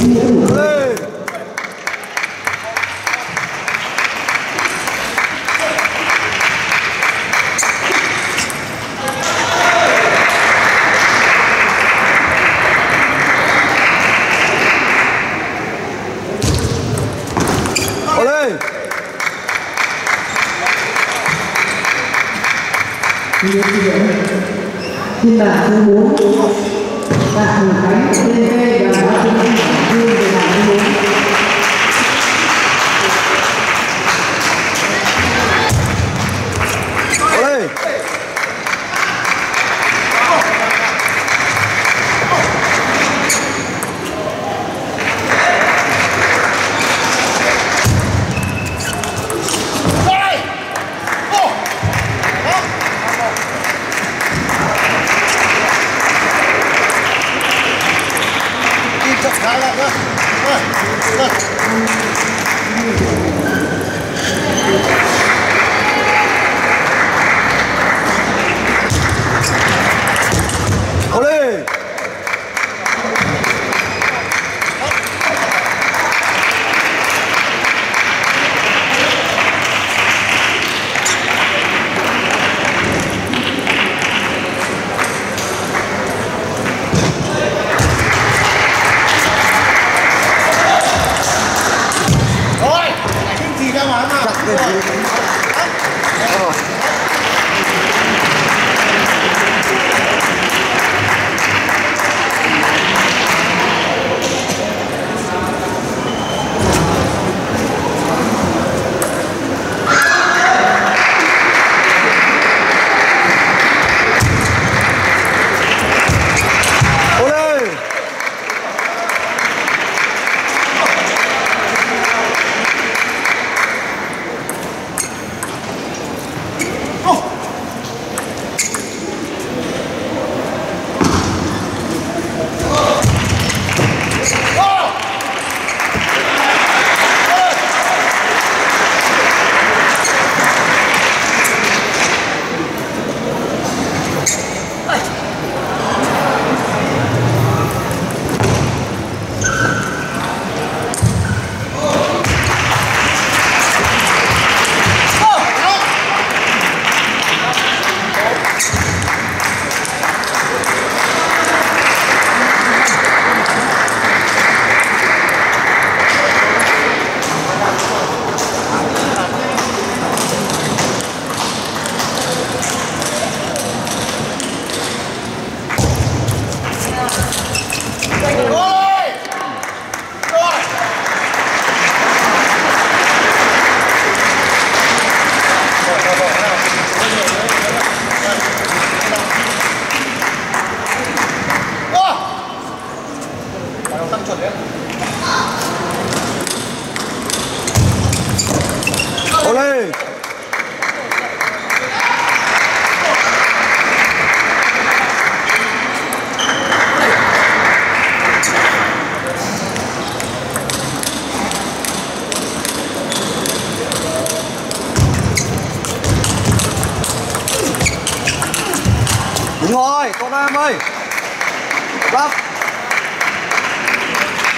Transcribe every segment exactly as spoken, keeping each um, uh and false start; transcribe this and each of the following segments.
trí nữ một. Xin bạn thứ bốn, bạn Hùng Khánh, Lê Lê và Bá Trung Dương về làm thứ bốn.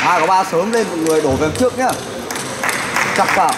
Hai có ba sớm lên, một người đổ về trước nhá, chặt vào.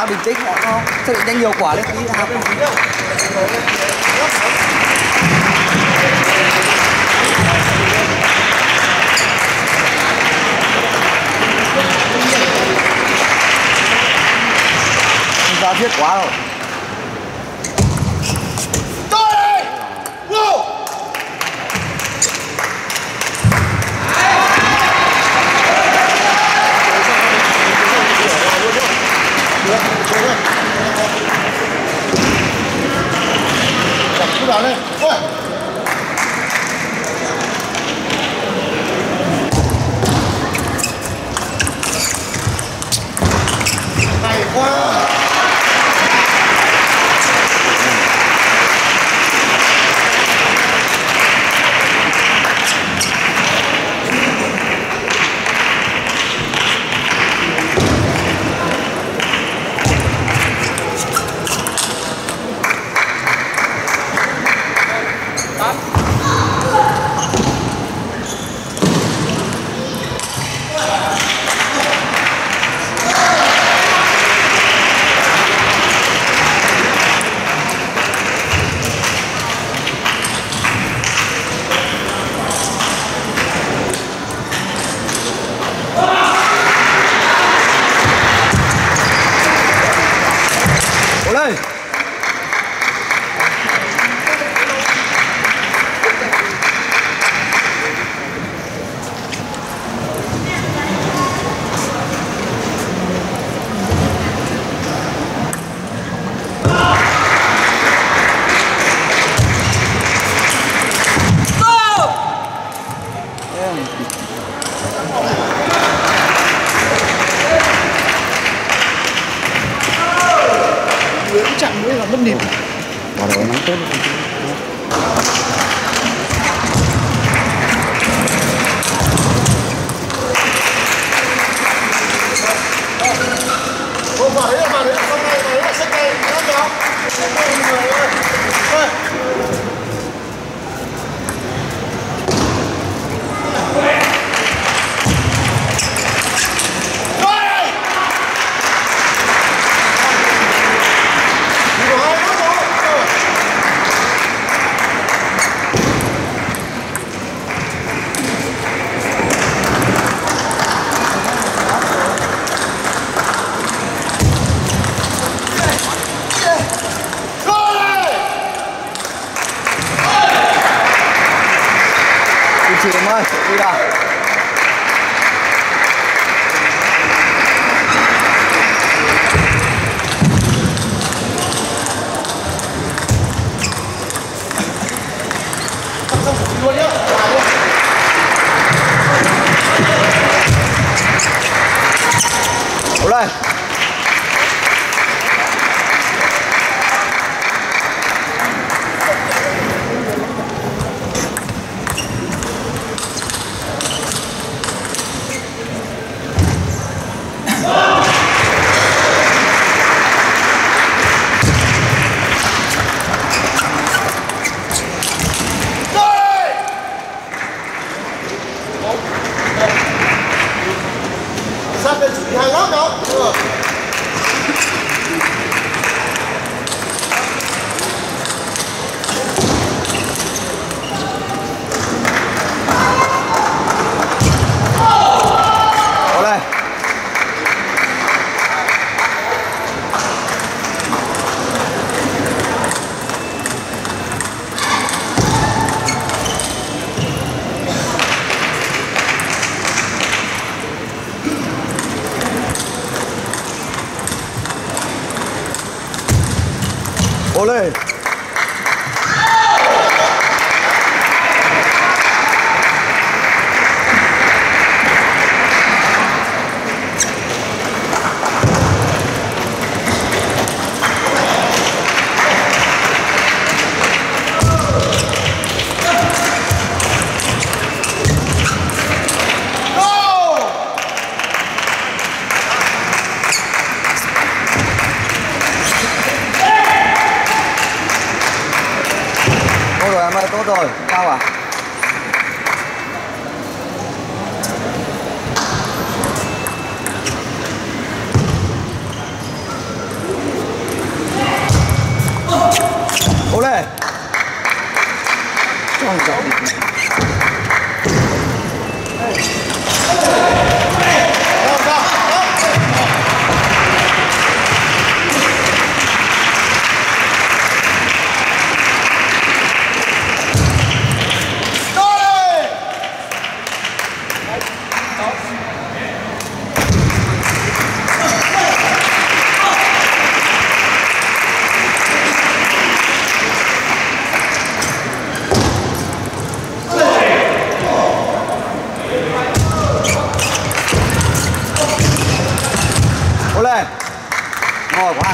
quá bình tĩnh, không xác định nhanh nhiều quả lên tí hạt. Ra thiết quá rồi. Hay quá.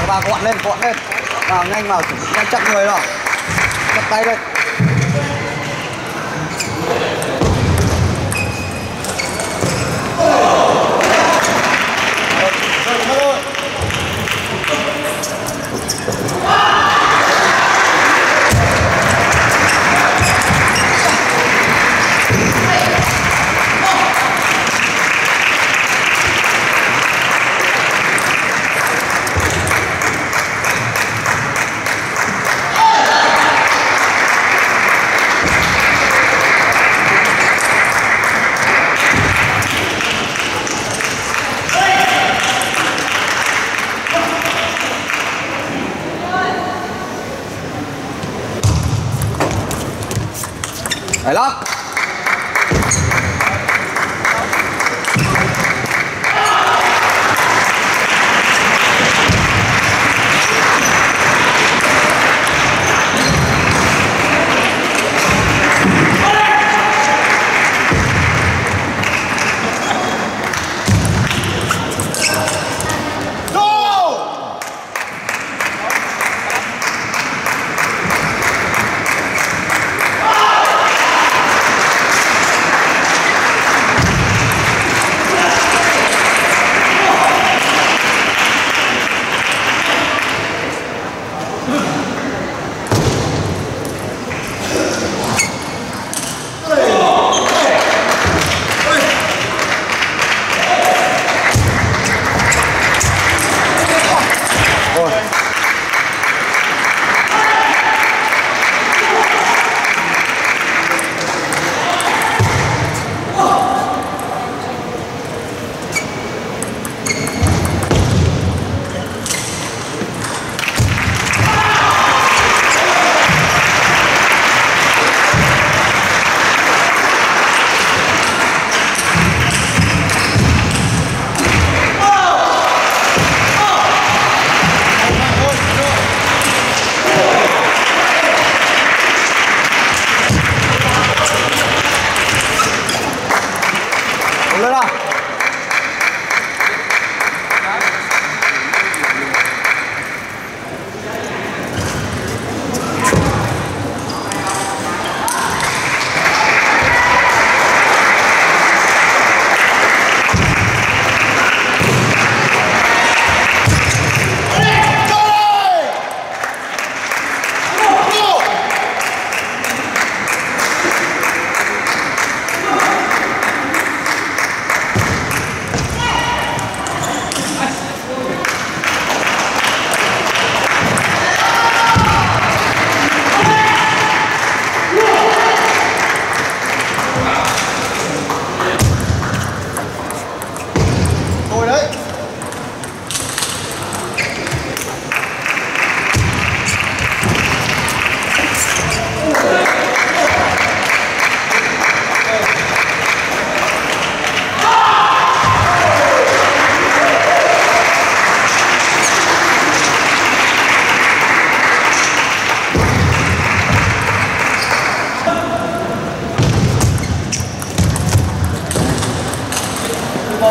và gọn lên, gọn lên. Vào nhanh vào, nhanh chậm người rồi. Chậm tay lên. Đấy lắm. Hãy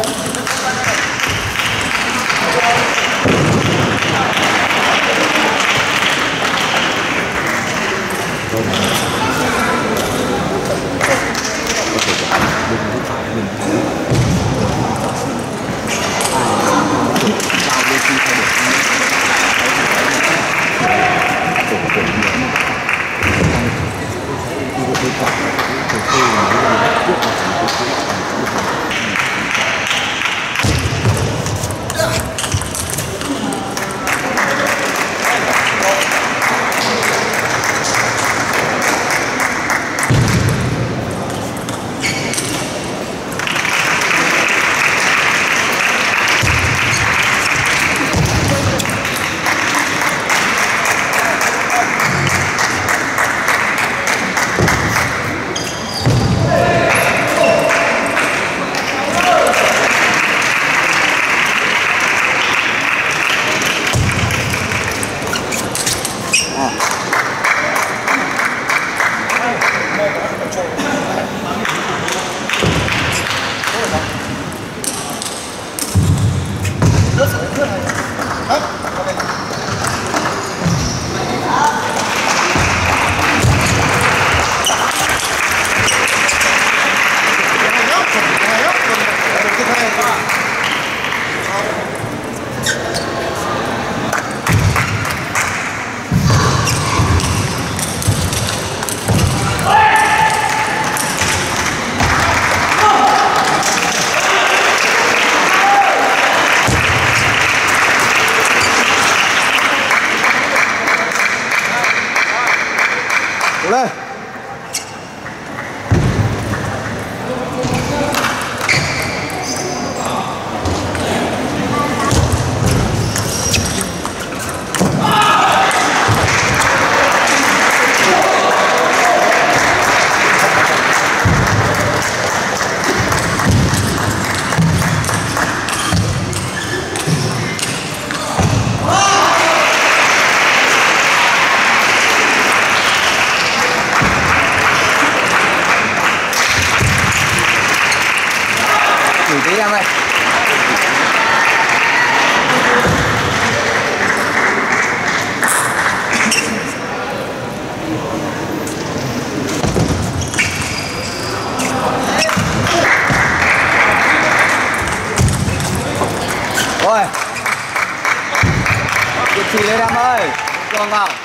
subscribe cho kênh Table Tennis Passion để không bỏ lỡ những video hấp dẫn. Thử tí em ơi. Rồi. Tuyệt trì lên em ơi. Cường vào.